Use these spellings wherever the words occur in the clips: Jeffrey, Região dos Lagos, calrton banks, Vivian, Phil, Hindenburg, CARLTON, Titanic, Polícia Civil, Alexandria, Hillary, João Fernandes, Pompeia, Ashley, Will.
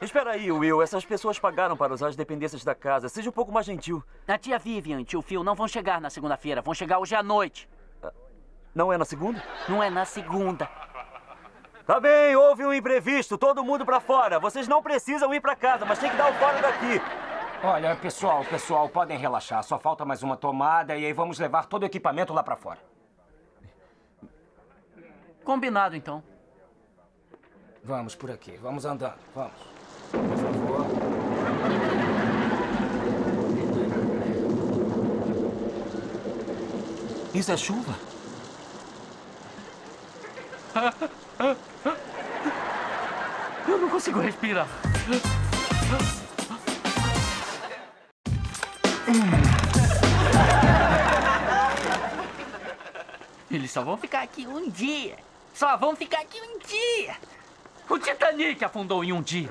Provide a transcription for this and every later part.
Espera aí, Will. Essas pessoas pagaram para usar as dependências da casa. Seja um pouco mais gentil. A tia Vivian e tio Phil não vão chegar na segunda-feira. Vão chegar hoje à noite. Não é na segunda? Não é na segunda. Tá bem, houve um imprevisto. Todo mundo pra fora. Vocês não precisam ir pra casa, mas tem que dar o fora daqui. Olha, pessoal, podem relaxar. Só falta mais uma tomada e aí vamos levar todo o equipamento lá pra fora. Combinado, então. Vamos por aqui. Vamos andando. Vamos. Por favor. Isso é chuva? Eu não consigo respirar. Eles só vão ficar aqui um dia. Só vão ficar aqui um dia. O Titanic afundou em um dia.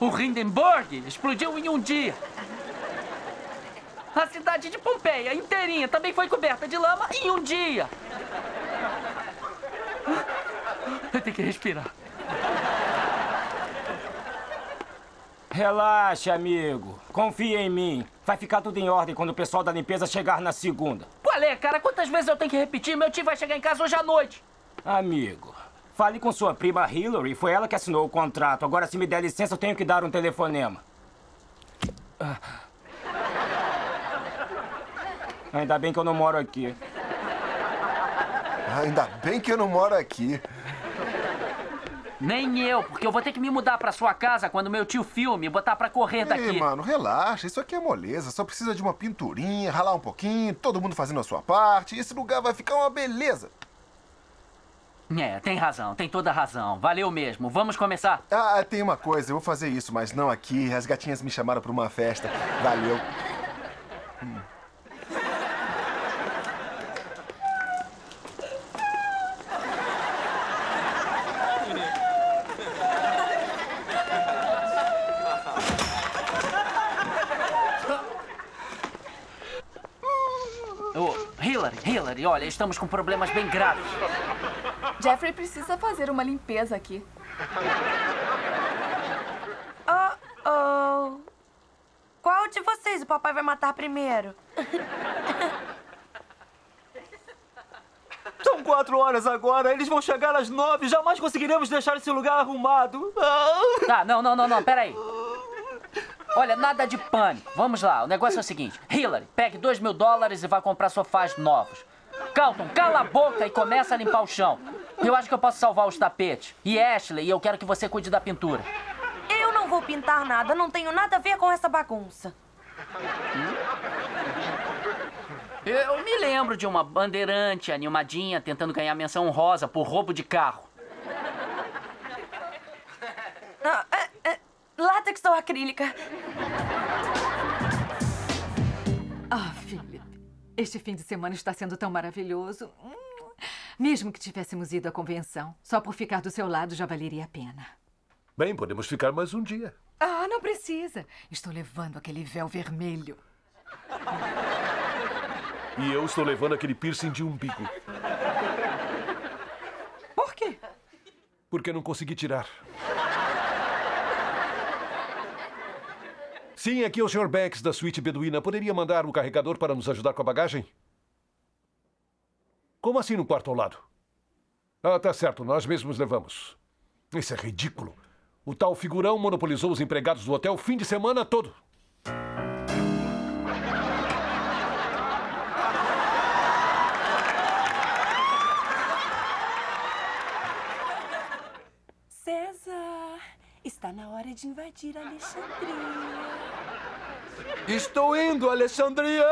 O Hindenburg explodiu em um dia. A cidade de Pompeia inteirinha também foi coberta de lama em um dia. Eu tenho que respirar. Relaxa, amigo. Confia em mim. Vai ficar tudo em ordem quando o pessoal da limpeza chegar na segunda. Qual é, cara? Quantas vezes eu tenho que repetir? Meu tio vai chegar em casa hoje à noite. Amigo... Fale com sua prima Hillary. Foi ela que assinou o contrato. Agora, se me der licença, eu tenho que dar um telefonema. Ainda bem que eu não moro aqui. Ainda bem que eu não moro aqui. Nem eu, porque eu vou ter que me mudar pra sua casa quando meu tio Phil me botar pra correr daqui. Ei, mano, relaxa. Isso aqui é moleza. Só precisa de uma pinturinha, ralar um pouquinho, todo mundo fazendo a sua parte. Esse lugar vai ficar uma beleza. É, tem razão, tem toda a razão. Valeu mesmo, vamos começar? Ah, tem uma coisa, eu vou fazer isso, mas não aqui. As gatinhas me chamaram pra uma festa. Valeu. Oh, Hillary, olha, estamos com problemas bem graves. Jeffrey precisa fazer uma limpeza aqui. Oh, oh. Qual de vocês o papai vai matar primeiro? São 4 horas agora. Eles vão chegar às 9. Jamais conseguiremos deixar esse lugar arrumado. Ah, não. Peraí. Olha, nada de pânico. Vamos lá. O negócio é o seguinte. Hillary, pegue $2.000 e vá comprar sofás novos. Calton, cala a boca e começa a limpar o chão. Eu acho que eu posso salvar os tapetes. E Ashley, eu quero que você cuide da pintura. Eu não vou pintar nada. Não tenho nada a ver com essa bagunça. Eu me lembro de uma bandeirante animadinha tentando ganhar menção honrosa por roubo de carro. Látex ou acrílica? Ah, filha. Este fim de semana está sendo tão maravilhoso. Mesmo que tivéssemos ido à convenção, só por ficar do seu lado já valeria a pena. Bem, podemos ficar mais um dia. Ah, não precisa. Estou levando aquele véu vermelho. E eu estou levando aquele piercing de umbigo. Por quê? Porque não consegui tirar. Sim, aqui é o Sr. Banks, da suíte beduína. Poderia mandar o carregador para nos ajudar com a bagagem? Como assim no quarto ao lado? Ah, tá certo. Nós mesmos levamos. Isso é ridículo. O tal figurão monopolizou os empregados do hotel o fim de semana todo. César, está na hora de invadir Alexandria. Estou indo, Alexandria!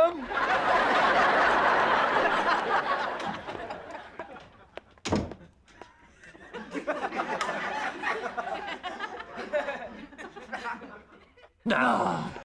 Não!